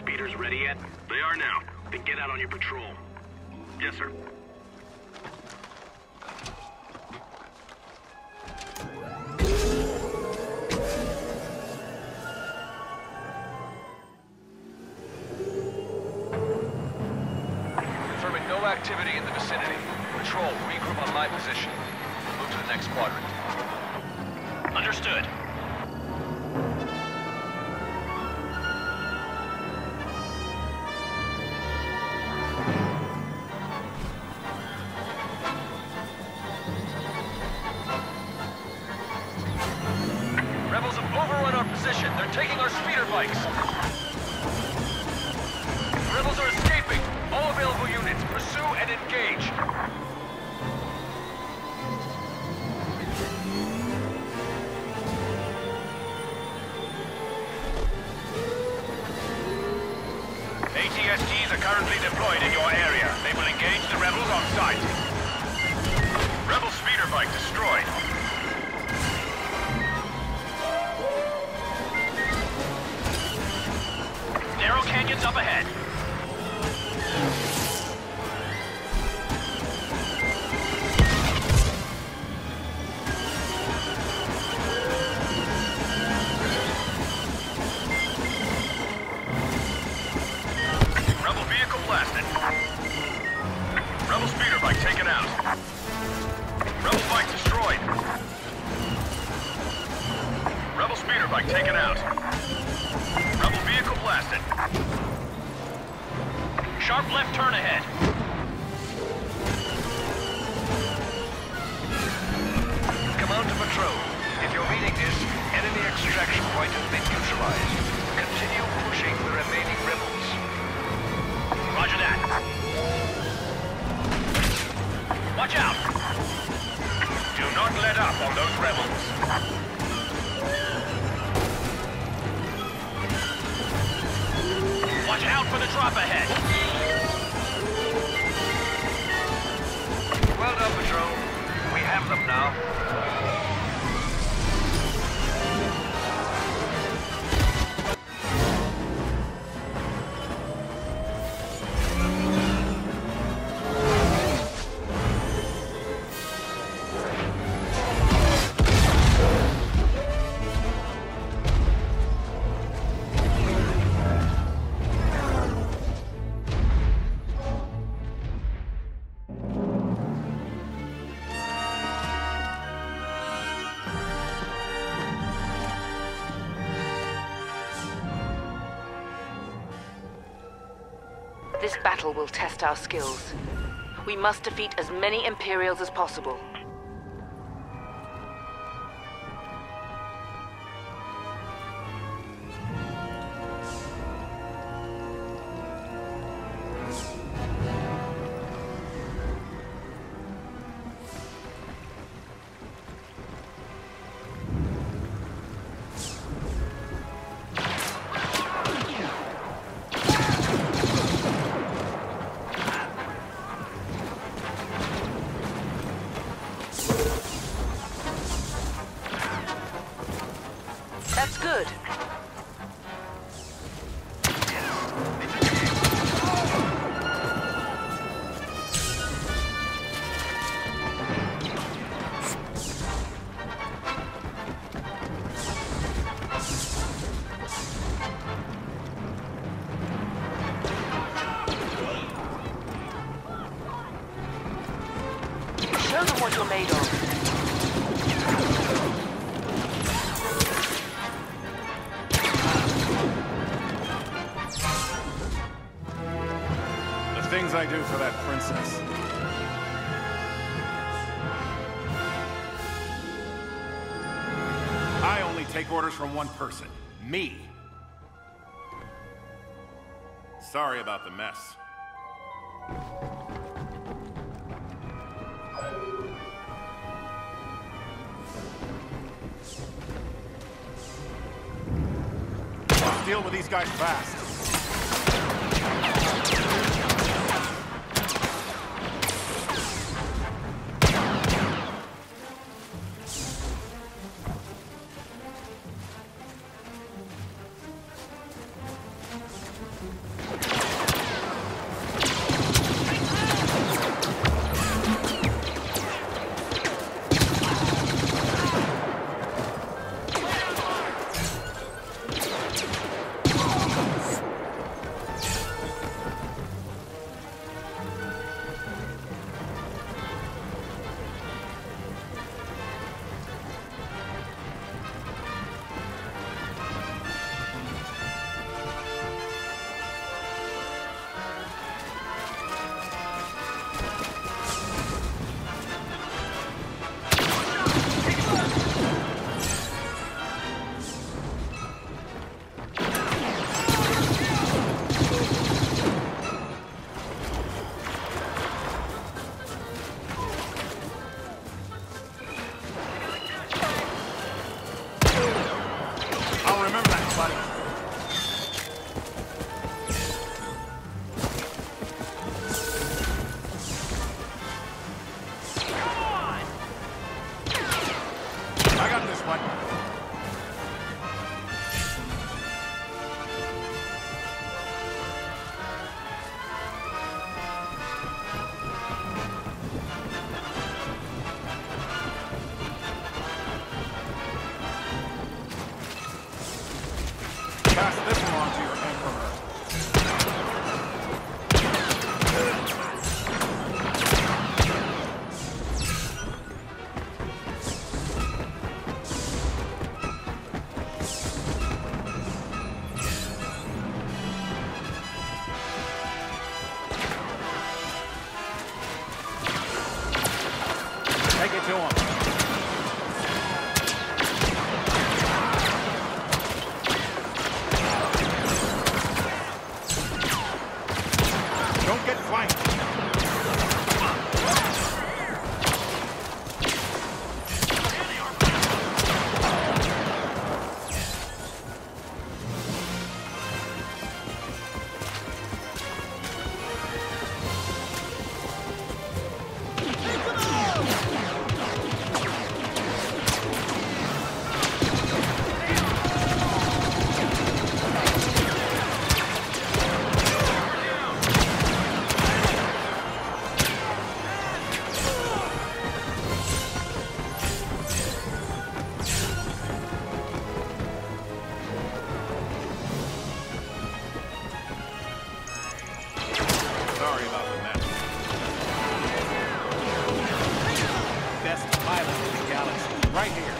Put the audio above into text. speeders ready yet? They are now. Then get out on your patrol. Yes, sir. Confirming no activity in the vicinity. Patrol, regroup on my position. We'll move to the next quadrant. Understood. Rebels have overrun our position. They're taking our speeder bikes. Rebels are escaping. All available units, pursue and engage. ATSGs are currently deployed in your area. They will engage the rebels on sight. Rebel speeder bike destroyed. Narrow canyons up ahead. Rebel speeder bike taken out. Rebel bike destroyed. Rebel speeder bike taken out. Rebel vehicle blasted. Sharp left turn ahead. Command to patrol. If you're reading this, enemy extraction point has been neutralized. Continue pushing the remaining rebels. Roger that. Watch out! Do not let up on those rebels. Watch out for the drop ahead! Well done, patrol. We have them now. This battle will test our skills. We must defeat as many Imperials as possible. That's good. Show them what you're made of. Things I do for that princess. I only take orders from one person, me. Sorry about the mess. Let's deal with these guys fast. one. Pass this one on to your emperor. Take it to him. Don't get flanked. Sorry about the match. Best pilot in the galaxy, right here.